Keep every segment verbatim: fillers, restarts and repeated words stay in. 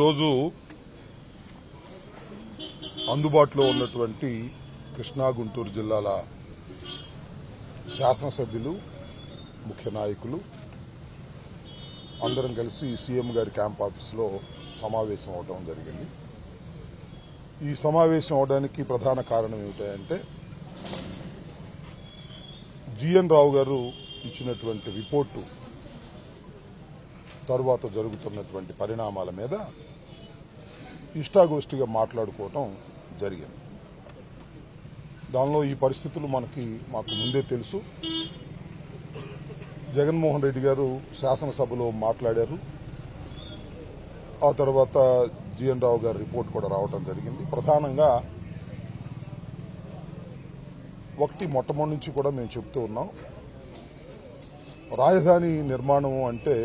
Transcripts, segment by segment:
ఈరోజు అందుబాటులో ఉన్నటువంటి కృష్ణా గుంటూరు జిల్లాల శాసనసభ్యులు ముఖ్య నాయకులు అందరం కలిసి సీఎం గారి క్యాంప్ ఆఫీసులో సమావేశం అవడం జరిగింది. ఈ సమావేశం అవడానికి ప్రధాన కారణం ఏమిటంటే జిఎన్ రావు గారు ఇచ్చినటువంటి రిపోర్టు తర్వాత జరుగుతున్నటువంటి పరిణామాల మీద ఇష్టాగోష్ఠిగా మాట్లాడుకోవటం జరిగింది. దానిలో ఈ పరిస్థితులు మనకి మాకు ముందే తెలుసు. జగన్మోహన్ రెడ్డి గారు శాసనసభలో మాట్లాడారు. ఆ తర్వాత జిఎన్ రావు గారి రిపోర్ట్ కూడా రావడం జరిగింది. ప్రధానంగా ఒకటి మొట్టమొదటి నుంచి కూడా మేము చెప్తూ ఉన్నాం, రాజధాని నిర్మాణం అంటే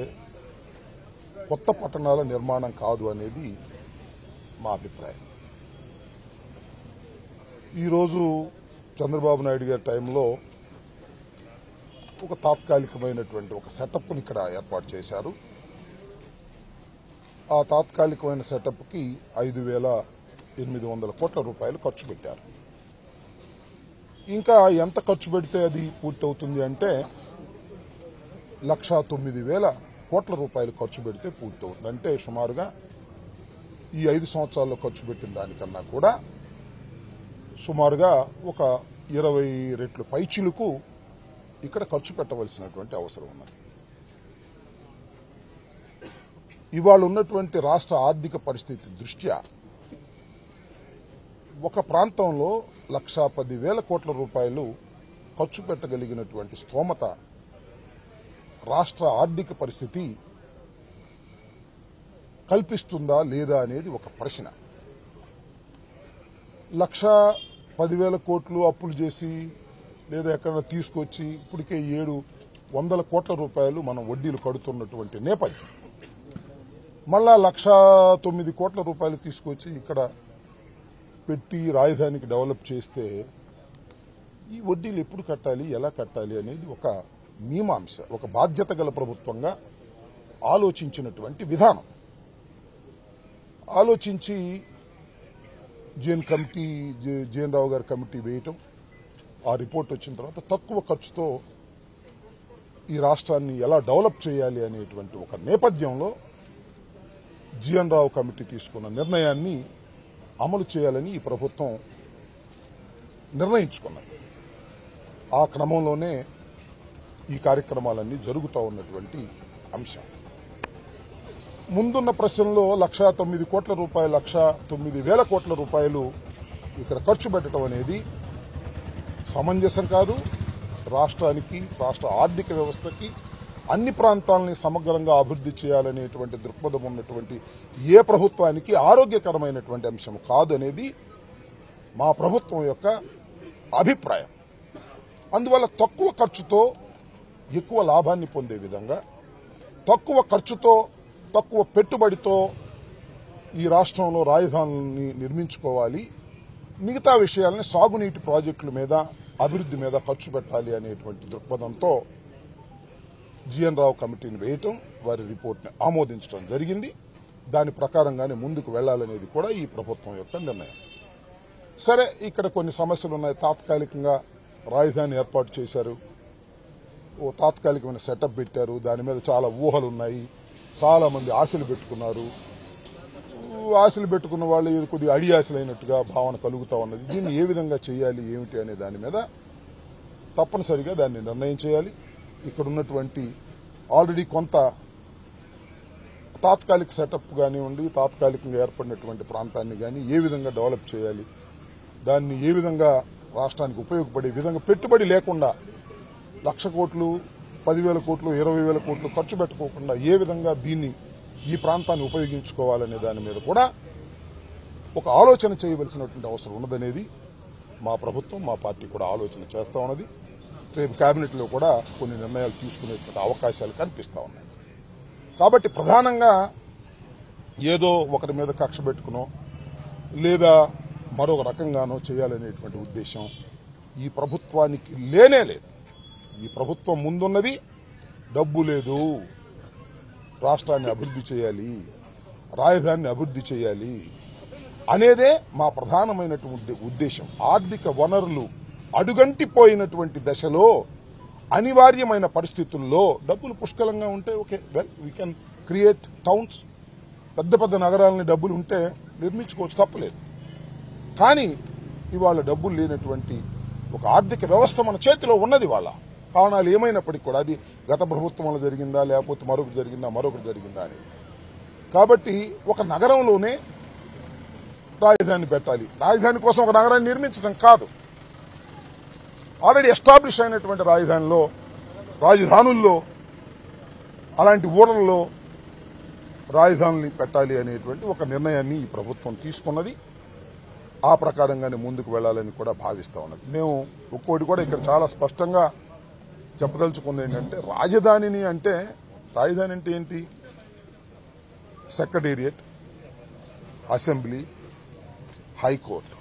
కొత్త పట్టణాల నిర్మాణం కాదు అనేది మా అభిప్రాయం. ఈరోజు చంద్రబాబు నాయుడు గారి టైంలో ఒక తాత్కాలికమైనటువంటి ఒక సెటప్ని ఇక్కడ ఏర్పాటు చేశారు. ఆ తాత్కాలికమైన సెటప్కి ఐదు వేల ఎనిమిది వందల కోట్ల రూపాయలు ఖర్చు పెట్టారు. ఇంకా ఎంత ఖర్చు పెడితే అది పూర్తవుతుంది అంటే లక్షా తొమ్మిది వేల కోట్ల రూపాయలు ఖర్చు పెడితే పూర్తవుతుంది. అంటే సుమారుగా ఈ ఐదు సంవత్సరాల్లో ఖర్చు పెట్టిన దానికన్నా కూడా సుమారుగా ఒక ఇరవై రెట్లు పైచిలకు ఇక్కడ ఖర్చు పెట్టవలసినటువంటి అవసరం ఉన్నది. ఇవాళ ఉన్నటువంటి రాష్ట్ర ఆర్థిక పరిస్థితి దృష్ట్యా ఒక ప్రాంతంలో లక్షా పది వేల కోట్ల రూపాయలు ఖర్చు పెట్టగలిగినటువంటి స్తోమత రాష్ట్ర ఆర్థిక పరిస్థితి కల్పిస్తుందా లేదా అనేది ఒక ప్రశ్న. లక్ష పదివేల కోట్లు అప్పులు చేసి లేదా ఎక్కడైనా తీసుకొచ్చి ఇప్పటికే ఏడు వందల కోట్ల రూపాయలు మనం వడ్డీలు కడుతున్నటువంటి నేపథ్యం, మళ్ళా లక్ష తొమ్మిది కోట్ల రూపాయలు తీసుకొచ్చి ఇక్కడ పెట్టి రాజధానికి డెవలప్ చేస్తే ఈ వడ్డీలు ఎప్పుడు కట్టాలి, ఎలా కట్టాలి అనేది ఒక మీమాంస, ఒక బాధ్యత గల ప్రభుత్వంగా ఆలోచించినటువంటి విధానం. ఆలోచించి జేఎన్ కమిటీ జేఎన్ రావు గారి కమిటీ వేయటం, ఆ రిపోర్ట్ వచ్చిన తర్వాత తక్కువ ఖర్చుతో ఈ రాష్ట్రాన్ని ఎలా డెవలప్ చేయాలి అనేటువంటి ఒక నేపథ్యంలో జిఎన్ రావు కమిటీ తీసుకున్న నిర్ణయాన్ని అమలు చేయాలని ఈ ప్రభుత్వం నిర్ణయించుకున్నది. ఆ క్రమంలోనే ఈ కార్యక్రమాలన్నీ జరుగుతూ ఉన్నటువంటి అంశం. ముందున్న ప్రశ్నలో లక్షా తొమ్మిది కోట్ల రూపాయలు లక్ష తొమ్మిది వేల కోట్ల రూపాయలు ఇక్కడ ఖర్చు పెట్టడం అనేది సమంజసం కాదు. రాష్ట్రానికి, రాష్ట్ర ఆర్థిక వ్యవస్థకి, అన్ని ప్రాంతాలని సమగ్రంగా అభివృద్ధి చేయాలనేటువంటి దృక్పథం ఉన్నటువంటి ఏ ప్రభుత్వానికి ఆరోగ్యకరమైనటువంటి అంశం కాదు అనేది మా ప్రభుత్వం యొక్క అభిప్రాయం. అందువల్ల తక్కువ ఖర్చుతో ఎక్కువ లాభాన్ని పొందే విధంగా, తక్కువ ఖర్చుతో తక్కువ పెట్టుబడితో ఈ రాష్ట్రంలో రాజధానిని నిర్మించుకోవాలి, మిగతా విషయాలని సాగునీటి ప్రాజెక్టుల మీద, అభివృద్ధి మీద ఖర్చు పెట్టాలి అనేటువంటి దృక్పథంతో జిఎన్ రావు కమిటీని వేయటం, వారి రిపోర్ట్ని ఆమోదించడం జరిగింది. దాని ప్రకారంగానే ముందుకు వెళ్లాలనేది కూడా ఈ ప్రభుత్వం యొక్క నిర్ణయం. సరే, ఇక్కడ కొన్ని సమస్యలు ఉన్నాయి. తాత్కాలికంగా రాజధాని ఏర్పాటు చేశారు, ఓ తాత్కాలికమైన సెటప్ పెట్టారు, దాని మీద చాలా ఊహలు ఉన్నాయి, చాలామంది ఆశలు పెట్టుకున్నారు. ఆశలు పెట్టుకున్న వాళ్ళు ఇది కొద్ది అడి ఆశలైనట్టుగా భావన కలుగుతూ ఉన్నది. దీన్ని ఏ విధంగా చేయాలి, ఏమిటి అనే దాని మీద తప్పనిసరిగా దాన్ని నిర్ణయం చేయాలి. ఇక్కడ ఉన్నటువంటి ఆల్రెడీ కొంత తాత్కాలిక సెటప్ కానివ్వండి, తాత్కాలికంగా ఏర్పడినటువంటి ప్రాంతాన్ని కానీ ఏ విధంగా డెవలప్ చేయాలి, దాన్ని ఏ విధంగా రాష్ట్రానికి ఉపయోగపడే విధంగా పెట్టుబడి లేకుండా లక్ష కోట్లు, పదివేల కోట్లు, ఇరవై వేల కోట్లు ఖర్చు పెట్టుకోకుండా ఏ విధంగా దీన్ని ఈ ప్రాంతాన్ని ఉపయోగించుకోవాలనే దాని మీద కూడా ఒక ఆలోచన చేయవలసినటువంటి అవసరం ఉన్నదనేది మా ప్రభుత్వం, మా పార్టీ కూడా ఆలోచన చేస్తూ ఉన్నది. రేపు కేబినెట్లో కూడా కొన్ని నిర్ణయాలు తీసుకునేటువంటి అవకాశాలు కనిపిస్తూ ఉన్నాయి. కాబట్టి ప్రధానంగా ఏదో ఒకరి మీద కక్ష పెట్టుకునో లేదా మరొక రకంగానో చేయాలనేటువంటి ఉద్దేశం ఈ ప్రభుత్వానికి లేనే లేదు. ఈ ప్రభుత్వం ముందున్నది డబ్బు లేదు, రాష్ట్రాన్ని అభివృద్ధి చేయాలి, రాజధానిని అభివృద్ధి చేయాలి అనేదే మా ప్రధానమైనటువంటి ఉద్దేశం. ఆర్థిక వనరులు అడుగంటిపోయినటువంటి దశలో అనివార్యమైన పరిస్థితుల్లో డబ్బులు పుష్కలంగా ఉంటే okay, well we can create towns, పెద్ద పెద్ద నగరాలని డబ్బులు ఉంటే నిర్మించుకోవచ్చు, తప్పలేదు. కానీ ఇవాళ డబ్బులు లేనటువంటి ఒక ఆర్థిక వ్యవస్థ మన చేతిలో ఉన్నది. వాళ్ళ కారణాలు ఏమైనప్పటికీ కూడా అది గత ప్రభుత్వంలో జరిగిందా లేకపోతే మరొకటి జరిగిందా మరొకటి జరిగిందా అని. కాబట్టి ఒక నగరంలోనే రాజధాని పెట్టాలి, రాజధాని కోసం ఒక నగరాన్ని నిర్మించడం కాదు. ఆల్రెడీ ఎస్టాబ్లిష్ అయినటువంటి రాజధానిలో, రాజధానుల్లో, అలాంటి ఊర్లలో రాజధానిని పెట్టాలి అనేటువంటి ఒక నిర్ణయాన్ని ఈ ప్రభుత్వం తీసుకున్నది. ఆ ప్రకారంగానే ముందుకు వెళ్లాలని కూడా భావిస్తా ఉన్నది. మేము ఒక్కోటి కూడా ఇక్కడ చాలా స్పష్టంగా చెప్పదలుచుకుంది ఏంటంటే, రాజధానిని అంటే రాజధాని అంటే ఏంటి? సెక్రటేరియట్, అసెంబ్లీ, హైకోర్టు,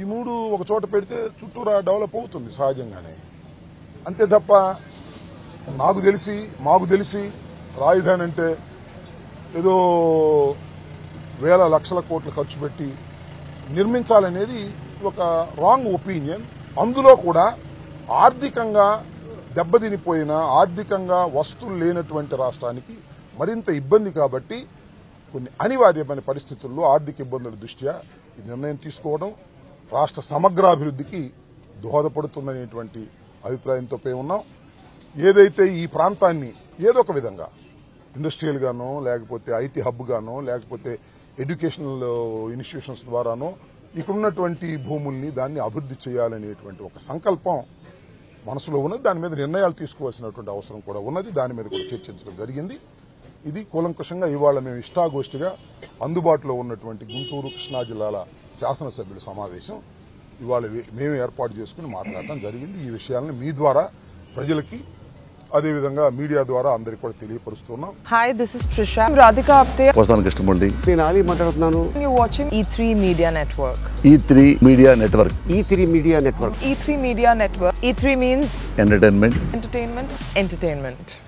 ఈ మూడు ఒక చోట పెడితే చుట్టూరా డెవలప్ అవుతుంది సహజంగానే. అంతే తప్ప నాకు తెలిసి మాకు తెలిసి రాజధాని అంటే ఏదో వేల లక్షల కోట్లు ఖర్చు పెట్టి నిర్మించాలనేది ఒక రాంగ్ ఒపీనియన్. అందులో కూడా ఆర్థికంగా దెబ్బతినిపోయిన, ఆర్థికంగా వస్తువులు లేనటువంటి రాష్ట్రానికి మరింత ఇబ్బంది కాబట్టి కొన్ని అనివార్యమైన పరిస్థితుల్లో ఆర్థిక ఇబ్బందుల దృష్ట్యా ఈ నిర్ణయం తీసుకోవడం రాష్ట్ర సమగ్రాభివృద్ధికి దోహదపడుతుందనేటువంటి అభిప్రాయంతో పై ఉన్నాం. ఏదైతే ఈ ప్రాంతాన్ని ఏదో ఒక విధంగా ఇండస్ట్రియల్గానో లేకపోతే ఐటీ హబ్గానో లేకపోతే ఎడ్యుకేషనల్ ఇన్స్టిట్యూషన్స్ ద్వారానో ఇక్కడున్నటువంటి భూముల్ని దాన్ని అభివృద్ధి చేయాలనేటువంటి ఒక సంకల్పం మనసులో ఉన్నది. దాని మీద నిర్ణయాలు తీసుకోవాల్సినటువంటి అవసరం కూడా ఉన్నది. దాని మీద కూడా చర్చించడం జరిగింది. ఇది కూలంకషంగా ఇవాళ మేము ఇష్టాగోష్ఠిగా అందుబాటులో ఉన్నటువంటి గుంటూరు, కృష్ణా జిల్లాల శాసనసభ్యుల సమావేశం ఇవాళ మేము ఏర్పాటు చేసుకుని మాట్లాడటం జరిగింది. ఈ విషయాలను మీ ద్వారా ప్రజలకి, అదేవిధంగా మీడియా ద్వారా అందరికి కూడా తెలియపరుస్తున్నాం. Hi, this is Trisha. Radhika Apte. Posana Krishnamurthy. నేను ఆలీ మాట్లాడుతున్నాను. You watching E three media network. E three media network. E three media network. E three media network. E three means entertainment. Entertainment. Entertainment.